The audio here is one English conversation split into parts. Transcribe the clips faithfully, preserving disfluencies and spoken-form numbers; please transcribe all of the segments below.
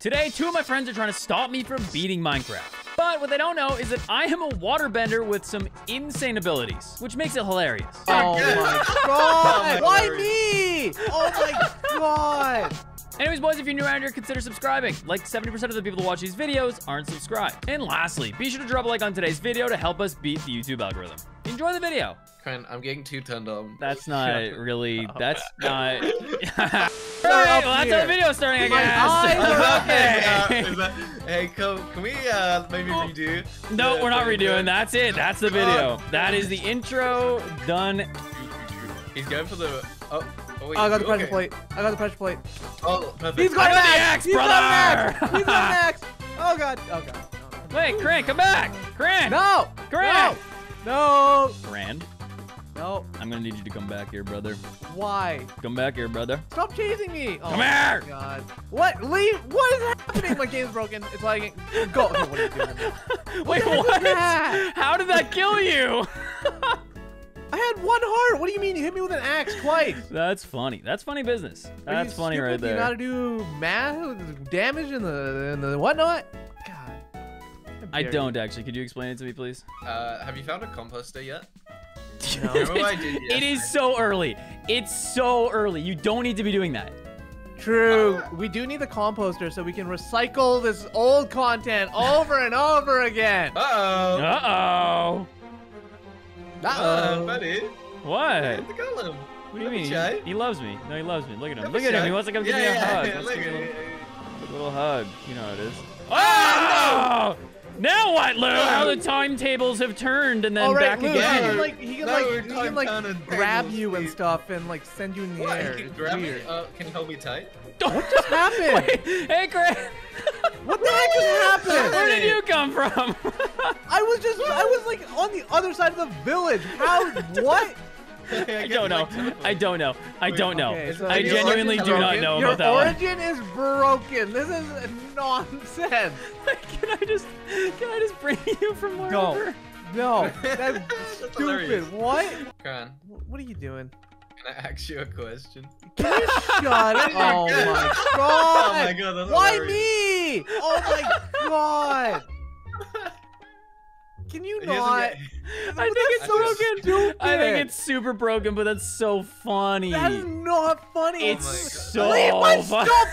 Today, two of my friends are trying to stop me from beating Minecraft. But what they don't know is that I am a water bender with some insane abilities, which makes it hilarious. Oh my god! Why me? Oh my god! Anyways, boys, if you're new around here, consider subscribing. Like seventy percent of the people that watch these videos aren't subscribed. And lastly, be sure to drop a like on today's video to help us beat the YouTube algorithm. Enjoy the video. I'm getting too turned on. That's not really. That's not. All right, well, that's our video starting, I guess. Okay. Is that, is that, hey, come, can we uh, maybe redo? No, the, we're not redoing. Going? That's it. That's the video. That is the intro done. He's going for the. Oh, oh, wait, I got the pressure okay. plate. I got the pressure plate. Oh, perfect. He's got an axe, brother. He's got an axe. Oh god. Oh god. Oh, god. Wait, Cran, come back. Cran. No. Cran. No. Cran. No. I'm gonna need you to come back here, brother. Why? Come back here, brother. Stop chasing me! Oh, come here! God. What? Leave! What is happening? My game's broken. It's lagging. Go! Okay, what are you doing? Wait, what? what? How did that kill you? I had one heart. What do you mean? You hit me with an axe twice. That's funny. That's funny business. That's funny right there. You gotta do math, damage, and the and the whatnot. God. I don't you. actually. Could you explain it to me, please? Uh, have you found a composter yet? No. It is so early. It's so early. You don't need to be doing that. True. Uh, we do need the composter so we can recycle this old content over and over again. Uh-oh. Uh-oh. Uh-oh, buddy. What? Look at the golem. What do you mean? Shy. He loves me. No, he loves me. Look at him. Don't Look at him. He wants to come yeah, give yeah, me a hug. Yeah, yeah, Let's give him a little, little hug. You know how it is. Oh! No! Now what, Lou? How the timetables have turned and then right, back Lou, again. He can like, he can, no, like, he can, like grab you and stuff and like send you in the what? air. He can grab me. Uh, can you hold me tight? What just happened? Wait, hey, Grant. What the heck just happened? Where did you come from? I was just, I was like on the other side of the village. How? What? I don't know. I don't know. I don't know. Okay, so I genuinely do not know about that one. Your origin is broken. This is nonsense. Can I just can I just bring you from wherever? No. No. That's stupid. Hilarious. What? Cran. What are you doing? Can I ask you a question? Can you shut up? Oh my god. Oh my god. That's Why hilarious. me? Oh my god. Can you not? I think it's broken. Stupid. I think it's super broken, but that's so funny. That is not funny. It's oh so Leave my fun. stuff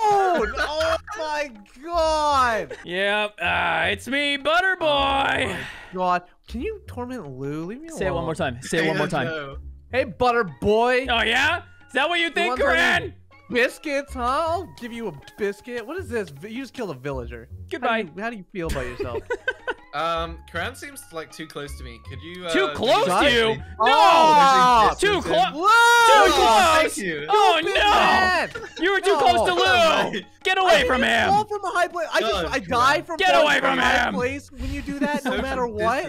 alone! Oh my god! Yep, yeah, uh, it's me, Butterboy. Oh god, can you torment Lou? Leave me alone. Say it one more time. Say it one more time. No. Hey, Butterboy. Oh yeah? Is that what you think, Cran? Biscuits, huh? I'll give you a biscuit. What is this? You just killed a villager. Goodbye. How do you, how do you feel about yourself? Um, Cran seems like too close to me. Could you? Uh, too close to you? No! Oh, too, clo too close! Too close! You. Oh no! Man. You were too no. close to Lou. Get away I from him! Fall from a high place. I just, oh, I die from. Get away from, from him! Place when you do that, so no matter what.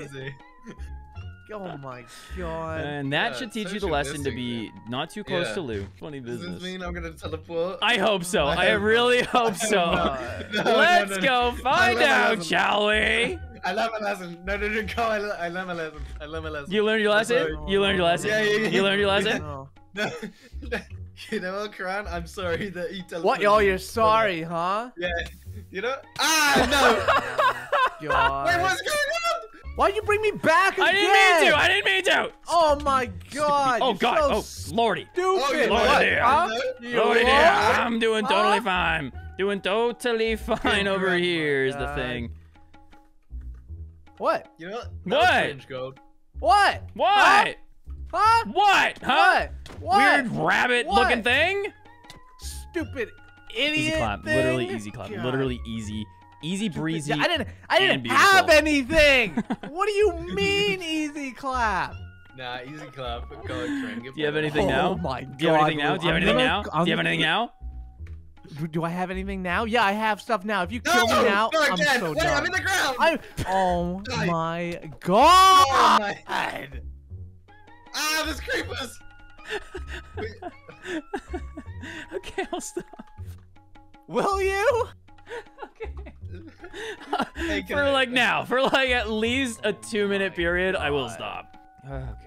Oh my god! And that yeah, should teach you the lesson to be man. not too close yeah. to Lou. Funny business. Does this mean I'm gonna teleport? I hope so. I, I really hope so. No, Let's no, no. go find out, shall we? I learned my lesson. No, no, no, go. I, I learned my lesson. I learned my lesson. You learned your lesson? No. You learned your lesson? Yeah, yeah, yeah. You learned your lesson? No. no. You know what, Cran? I'm sorry that you teleported. What? Oh, you're sorry, oh. huh? Yeah. You know? Ah, no! God. Wait, what's going on? Why'd you bring me back again? I didn't mean to! I didn't mean to! Oh my god! Oh god! So oh, lordy! Stupid! Lordy! Huh? Lordy! I'm doing totally huh? fine. Doing totally fine over here is the thing. What? You know what? Strange gold. What? What? Huh? Huh? What? Huh? What? What? Weird rabbit-looking thing. Stupid idiot. Easy clap. Thing? Literally easy clap. God. Literally easy. Easy breezy. I didn't. I didn't have anything. What do you mean easy clap? Nah, easy clap. Go ahead, do you have anything now? Oh my god. Do you have anything now? Do you have anything now? Do you have anything now? Do I have anything now? Yeah, I have stuff now. If you no, kill me now, no, I'm dead. so Wait, done. I'm in the ground. I, oh my god! Oh my god! Ah, there's creepers. Okay, I'll stop. Will you? Okay. For like now, for like at least a two-minute period, I will stop.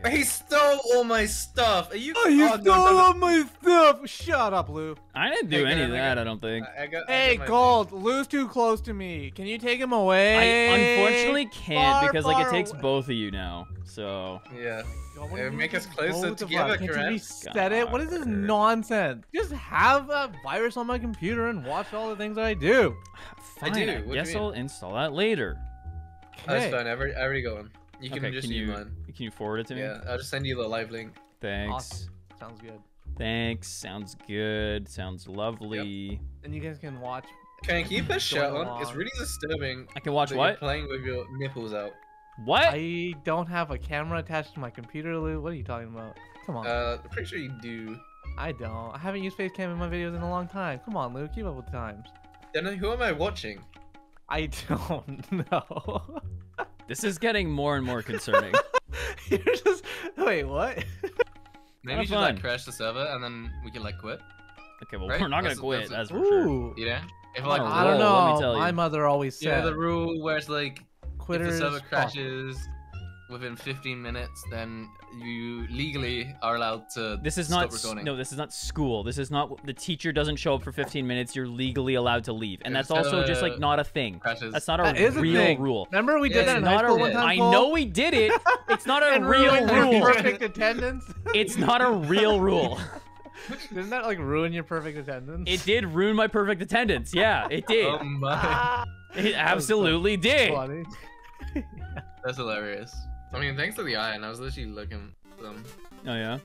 Okay. He stole all my stuff. Are you? Oh, you oh, stole no, all my stuff. Shut up, Lou. I didn't do hey, any of that. I, I don't think. I, I got, hey, I Gold. Thing. Lou's too close to me. Can you take him away? I unfortunately can't far, because far like it takes away. both of you now. So. Yeah. God, it make us closer together, correct? Said it. What is this nonsense? Just have a virus on my computer and watch all the things that I do. Fine, I do. I what guess do I'll install that later. Okay. Oh, that's fine. I already, I already got one. You can okay, just can you, mine. Can you forward it to me? Yeah, I'll just send you the live link. Thanks. Awesome. Sounds good. Thanks. Sounds good. Sounds lovely. Yep. And you guys can watch. Can I keep this shirt on? Along. It's really disturbing. I can watch what? You're playing with your nipples out. What? I don't have a camera attached to my computer, Lou. What are you talking about? Come on. Uh, I'm pretty sure you do. I don't. I haven't used Facecam in my videos in a long time. Come on, Lou. Keep up with the times. Then who am I watching? I don't know. This is getting more and more concerning. You're just wait, what? Maybe you should like crash the server and then we can like quit. Okay, well right? we're not gonna that's, quit, that's, that's for sure. You know? If like I don't know. Let me tell you. My mother always said. You know the rule where it's like, Quitters, if the server crashes oh. within fifteen minutes, then you legally are allowed to. This is stop not recording. No, this is not school. This is not the teacher doesn't show up for fifteen minutes. You're legally allowed to leave, and if that's also just like not a thing. Crashes. That's not a that real a rule. Remember we did yeah, that in high school one time. I know we did it. It's not a real rule. Perfect attendance. It's not a real rule. Didn't that like ruin your perfect attendance? It did ruin my perfect attendance. Yeah, it did. Oh my! It absolutely so did. Funny. That's hilarious. I mean, thanks to the iron, I was literally looking at them. Oh, yeah?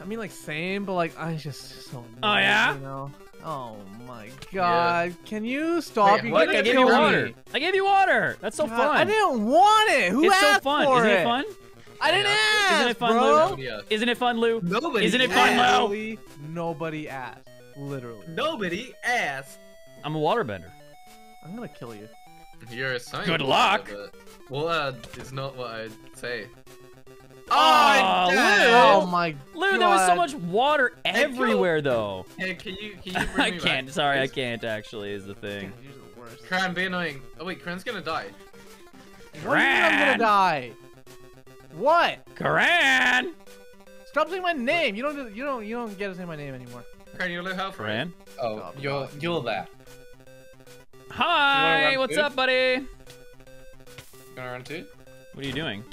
I mean, like, same, but, like, I just so annoyed, oh, yeah? You know? Oh, my God. Yeah. Can you stop? Wait, you what? I gave you water. Me. I gave you water. That's so God, fun. I didn't want it. Who it's asked so fun. For Isn't it? It fun? I didn't yeah. ask, Isn't it fun, bro. Lou? Yeah. Isn't it fun, Lou? Nobody Isn't it fun, asked. Lou? Nobody asked. Literally. Nobody asked. I'm a waterbender. I'm going to kill you. You're a scientist. Good luck. Well, uh, it's not what I'd say. Oh, oh, Lou. oh my Lou, God. There was so much water everywhere, hey, though. Hey, can you, can you bring I me can't. Back? Sorry, I can't, actually, is the thing. You're the worst. Cran, be annoying. Oh, wait, Cran's gonna die. Cran! I'm gonna die. What? Cran! Stop saying my name. You don't, you don't, you don't get to say my name anymore. Cran, you're low health. Cran? Oh, oh you're, God. you're there. Hi, what's food? up, buddy? Gonna run too? What are you doing?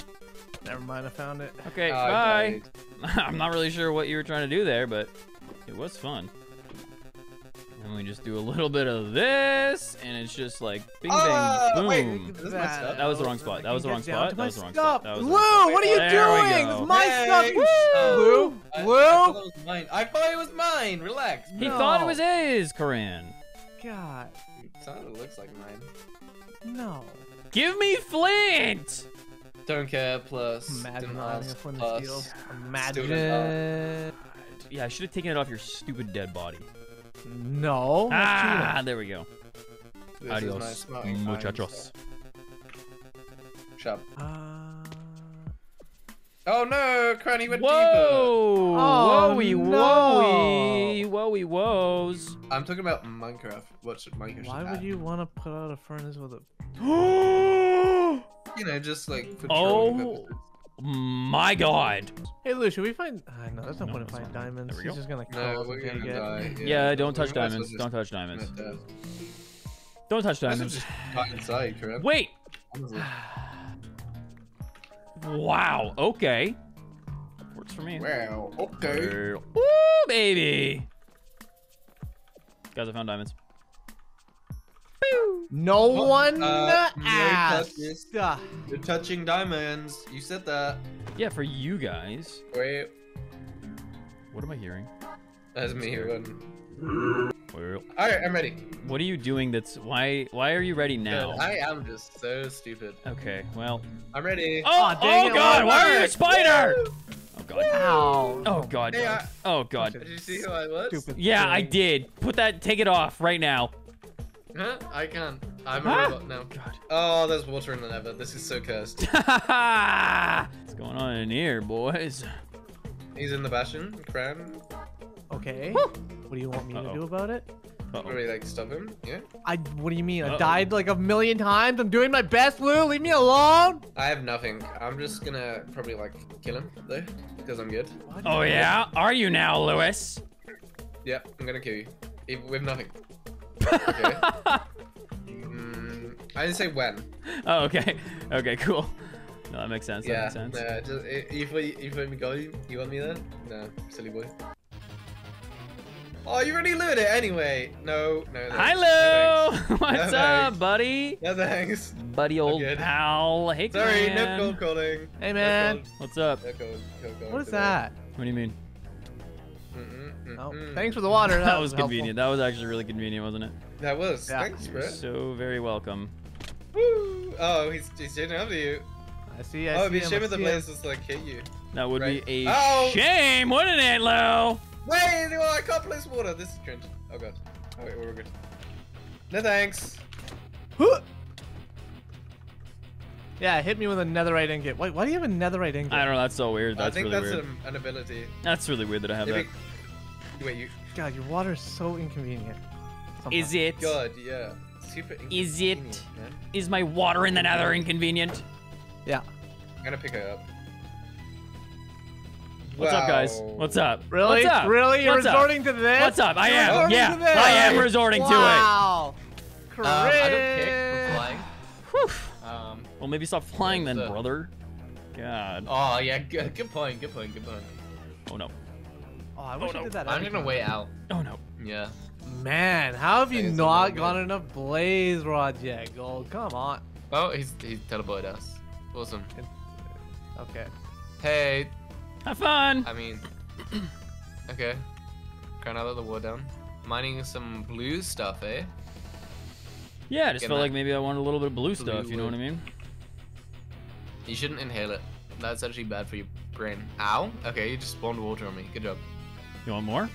Never mind, I found it. Okay, oh, bye. I'm not really sure what you were trying to do there, but it was fun. And we just do a little bit of this, and it's just like bing, oh, bang, boom. Wait, that, that, that was the wrong spot. That was the wrong spot. That was the wrong spot. Lou, what are you doing? This is my hey, stuff. Woo! Oh, Lou, Lou. I, I, thought it was mine. I thought it was mine. Relax. He no. thought it was his, Corinne. God. It looks like mine. No. Give me flint! Don't care, plus. Imagine ask, flint plus steel. Imagine. Yeah, I should have taken it off your stupid dead body. No. Ah, there we go. This Adios, muchachos. Shop. Uh... Oh no, Cranny went deeper. Whoa! Oh, Woey, no. Woey, Woey, woes. I'm talking about Minecraft. What should Minecraft Why would add? you want to put out a furnace with a... You know, just like... For oh my God. Hey, Lou, should we find... Uh, no, that's no point in finding diamonds. He's just going to kill us. No, yeah, yeah, yeah, don't touch diamonds. Don't touch diamonds. Don't touch diamonds. Just got inside, correct? Wait! Wow, okay. Works for me. Wow, okay. Ooh, baby. Guys, I found diamonds. No oh, one uh, asked. No You're touching diamonds. You said that. Yeah, for you guys. Wait. What am I hearing? That's me. Well, all right, I'm ready. What are you doing? That's why. Why are you ready now? Dude, I am just so stupid. Okay, well. I'm ready. Oh, oh, dang oh it, God! Why are you a spider? Woo! Oh God! Ow. Oh God! Hey, I... Oh God! Did you see who I was? Stupid yeah, thing. I did. Put that. Take it off right now. Huh? I can't. I'm huh? a robot now. God. Oh, there's water in the nether. This is so cursed. What's going on in here, boys? He's in the bastion. Cram. Okay. Woo! What do you want me uh-oh. to do about it? Uh-oh. Where we like stop him? Yeah. I. What do you mean? Uh-oh. I died like a million times. I'm doing my best, Lou. Leave me alone. I have nothing. I'm just gonna probably like kill him though, because I'm good. What? Oh yeah? Are you now, Lewis? Yep. Yeah, I'm gonna kill you. With nothing. Okay. mm, I didn't say when. Oh okay. Okay. Cool. No, that makes sense. That yeah. Makes sense. No, just if we if we go, you, you want me there? No, silly boy. Oh, you already looted it anyway. No, no. no Hi, Lou. No, what's no, up, buddy? No thanks. Buddy, old pal. Hey, sorry, man. No cold calling. Hey, man. No cold. What's up? No cold, cold calling. What is that? What do you mean? Mm-mm, mm-mm. Oh, thanks for the water. That, that was, was convenient. That was actually really convenient, wasn't it? That was. Yeah. Thanks, bro. You're so very welcome. Woo! Oh, he's he's chasing after you. I see. I oh, see it'd be a shame if the players just like hit you. That would right. be a oh. shame, wouldn't it, Lou? Wait, well, I can't place water. This is cringe. Oh god. Oh wait, we're good. No thanks. Yeah, hit me with a netherite ingot. Wait, why do you have a netherite ingot? I don't know. That's so weird. That's really weird. I think really that's an, an ability. That's really weird that I have Maybe, that. Wait, you. God, your water is so inconvenient. Sometimes. Is it? God, yeah. Super inconvenient. Is it? Man. Is my water in the nether inconvenient? Yeah. I'm gonna pick it up. What's wow. up, guys? What's up? Really? What's up? Really? You're What's resorting up? to this? What's up? I am. Yeah. I am resorting wow. to it. Wow. Um, I don't care for flying. Whew. Um, well, maybe stop flying then, the... brother. God. Oh, yeah. Good, good point. Good point. Good point. Oh, no. Oh, I wish oh, no. I did that. I'm going to way out. Oh, no. Yeah. Man, how have you not got good. enough blaze rods yet, Gold? Come on. Oh, he's, he's teleported us. Awesome. Okay. Hey. Have fun! I mean, okay. Can I let the war down? Mining some blue stuff, eh? Yeah, I just Get felt that. like maybe I wanted a little bit of blue, blue stuff, wood. you know what I mean? You shouldn't inhale it. That's actually bad for your brain. Ow! Okay, you just spawned water on me. Good job. You want more?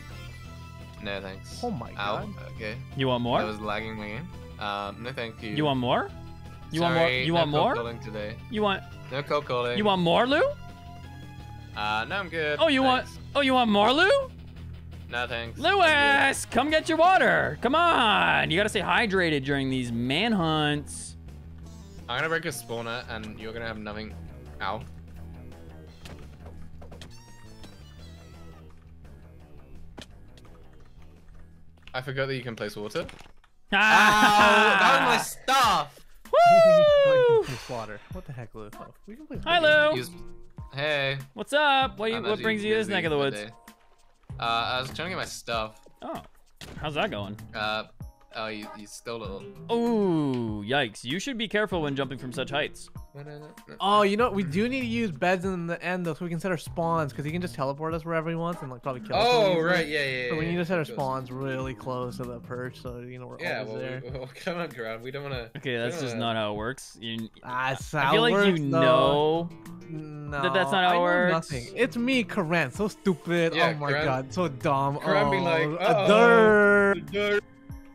No, thanks. Oh my god. Ow, okay. You want more? I was lagging me. Um, no thank you. You want more? You Sorry, want more? You no want more? Calling today. You want... No cold calling. You want more, Lou? Uh, no, I'm good. Oh, you thanks. want? Oh, you want more, Lou? No, thanks. Lewis, come get your water. Come on, you gotta stay hydrated during these manhunts. I'm gonna break a spawner, and you're gonna have nothing. Ow. I forgot that you can place water. Ah! Ow, that was my stuff. Woo! Place water. What the heck, Lou? Oh, we can play Hi, Lou. Use Hey. What's up? What, you, what brings you to this neck of the woods? Day. Uh, I was trying to get my stuff. Oh, how's that going? Uh, oh, you, you stole it all. Ooh, yikes. You should be careful when jumping from such heights. Oh, you know what? We do need to use beds in the end, though, so we can set our spawns, because he can just teleport us wherever he wants and, like, probably kill us. Oh, right. Yeah, yeah, yeah. But we need to set our spawns really close to the perch, so, you know, we're yeah, always well, there. Yeah, well, come on, ground. We don't want to... Okay, that's just wanna... not how it works. You... That's how I feel like works, you know... Though. No, that, that's not how it works. Nothing. It's me, Karan. So stupid. Yeah, oh my Karan, god, so dumb. Karan oh, be like, uh-oh, a dirt, dirt,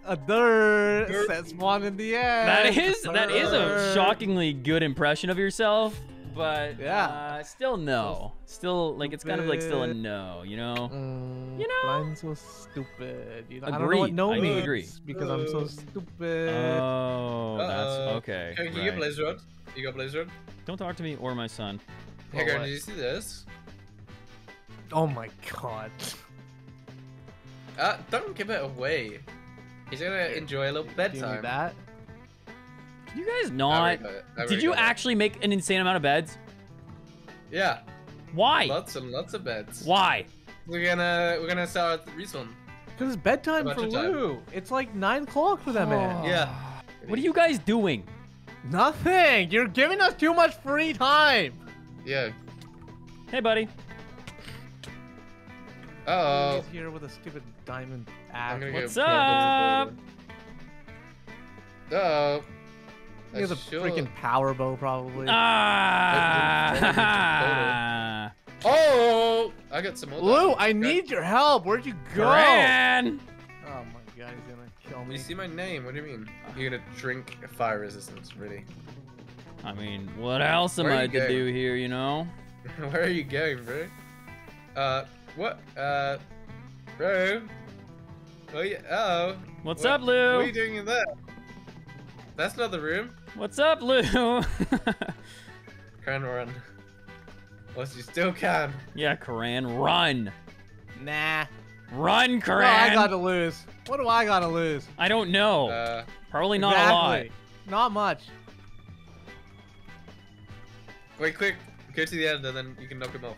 a dirt, dirt. Sets one in the air. That is dirt. that is a shockingly good impression of yourself, but yeah, uh, still no. So still like it's kind of like still a no. You know, mm, you know. I'm so stupid. You know, Agreed. I don't know what no I means agree. because uh, I'm so stupid. Oh, uh-oh. that's okay. Can you right. get blaze rod? You got blaze rod? Don't talk to me or my son. Hey, girl, did you see this? Oh my god. Uh, don't give it away. He's gonna enjoy a little bedtime. You need that? You guys not... Did you actually make an insane amount of beds? Yeah. Why? Lots and lots of beds. Why? We're gonna we're gonna start with this one. Because it's bedtime for Lou. It's like nine o'clock for that oh. man. Yeah. What are you guys doing? Nothing. You're giving us too much free time. Yeah. Hey, buddy. Uh oh. He's here with a stupid diamond axe. What's up? Uh oh. He has a sure. freaking power bow, probably. Ah! Oh! I got some more. Lou, I need your help. Where'd you go? Gran! Oh my god, he's gonna kill me. You see my name? What do you mean? You're gonna drink fire resistance, really? I mean, what else am I to do here, you know? Where are you going, bro? Uh, what? Uh, bro? Well, yeah, uh oh. What's what, up, Lou? What are you doing in there? That's not the room. What's up, Lou? Cran, run. Unless you still can. Yeah, Cran, run. Nah. Run, Cran. What do I gotta lose? What do I gotta lose? I don't know. Uh, Probably not exactly. a lot. Not much. Wait, quick. Go to the end and then you can knock him off.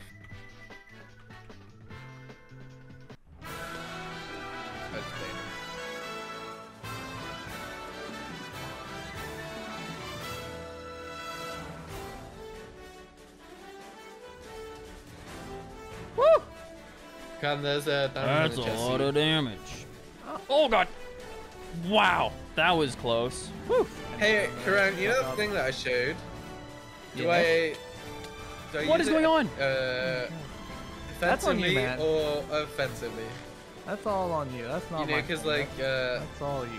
Woo! Come, there's a That's a lot of damage. Oh god! Wow, that was close. Woo. Hey, Karan, you know the thing that I showed? Do yeah. I? Do I what is going it, on? Uh, That's on you, man. Or offensively? That's all on you. That's not you know, my cause, like, uh, That's all you.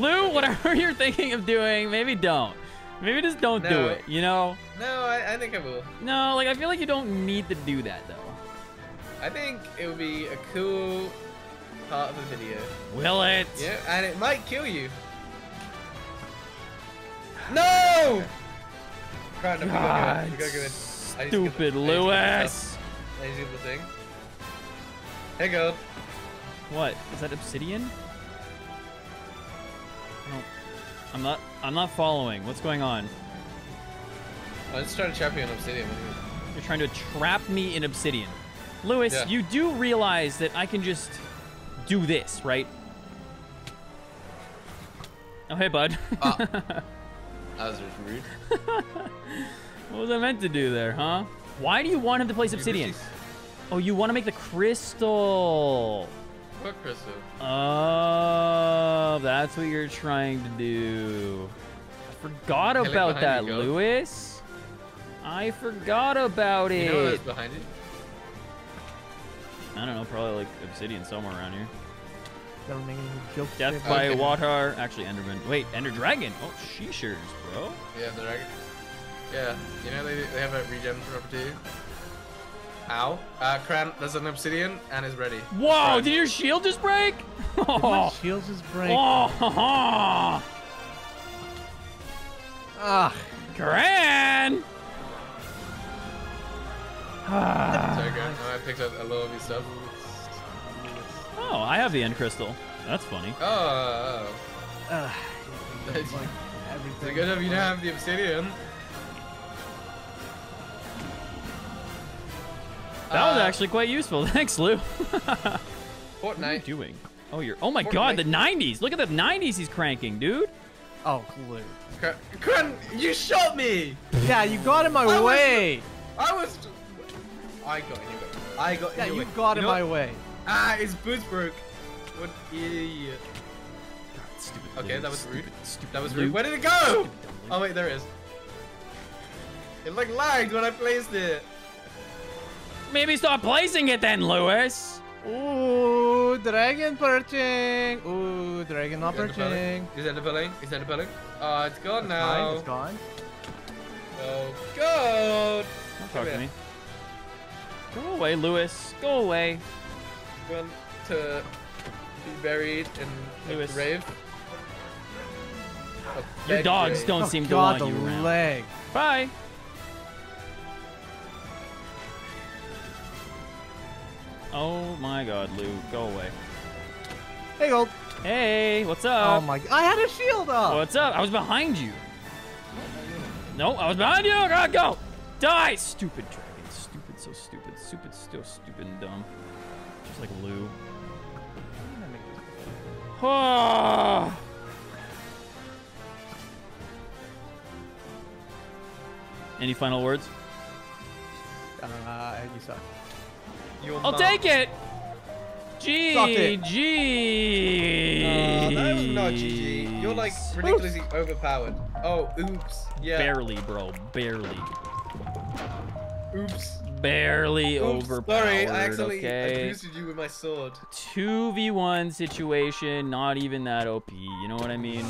Lou, whatever you're thinking of doing, maybe don't. Maybe just don't no. do it. You know? No, I, I think I will. No, like I feel like you don't need to do that though. I think it would be a cool part of the video. Will it? Yeah, and it might kill you. No! Right, no, God, we gotta go in. We gotta go in. Stupid Lewis! I need to get the thing. Hey, Gold. What? Is that obsidian? No. I'm not. I'm not following. What's going on? I was trying to trap you in obsidian. You're trying to trap me in obsidian, Lewis. Yeah. You do realize that I can just do this, right? Oh, hey, bud. Uh, that was just rude. What was I meant to do there, huh? Why do you want him to place obsidian? Oh, you want to make the crystal. What crystal? Oh, that's what you're trying to do. I forgot about that, you, Lewis. I forgot about it. You know what's behind it? I don't know, probably like obsidian somewhere around here. Don't make any jokes. Death okay. by water. Actually, Enderman. Wait, Ender Dragon. Oh, sheeshers, bro. Yeah, the dragon. Yeah, you know they, they have a regen property. Ow. Uh, Cran, there's an obsidian and is ready. Whoa, Cran. Did your shield just break? Oh. Did my shield just break? Oh. Ah, Cran! Ah. Sorry, Cran. I picked up a little of your stuff. Oh, I have the end crystal. That's funny. Oh. Uh, it's like everything. It's good if you don't have the obsidian. That was actually quite useful. Thanks, Lou. Fortnite. What are you doing? Oh, you're. Oh my Fortnite. God, the nineties. Look at the nineties he's cranking, dude. Oh, Lou. Cran, Cran you shot me. Yeah, you got in my I way. Was, I was. I got in your way. I got in yeah, your you way. Got you got in my way. Ah, his boots broke. What idiot. God, stupid. Okay, Lou. That was stupid, rude. Stupid that was rude. Lou. Where did it go? Oh wait, there it is. It like lagged when I placed it. Maybe stop placing it then, Lewis. Ooh, dragon perching. Ooh, dragon not perching. Is that a building? Is that a building? Oh, it's gone it's now. Fine. It's gone. Oh, God. Don't talk to me. Go away, Lewis. Go away. Want to be buried in Lewis. A grave? A Your dogs grave. Don't oh, seem God, to want you around. Leg. Bye. Oh my God, Lou, go away. Hey, Gold. Hey, what's up? Oh my! I had a shield up. What's up? I was behind you. No, I was behind you. God, go! Die, stupid dragon. Stupid, so stupid, stupid, still stupid and dumb. Just like Lou. Oh. Any final words? Uh, you suck. You're I'll not. Take it. G G. Uh, that was not G G. You're like ridiculously oops. Overpowered. Oh, oops. Yeah. Barely, bro. Barely. Oops. Barely oops. Overpowered. Sorry, I accidentally okay. abused you with my sword. two v one situation. Not even that O P. You know what I mean?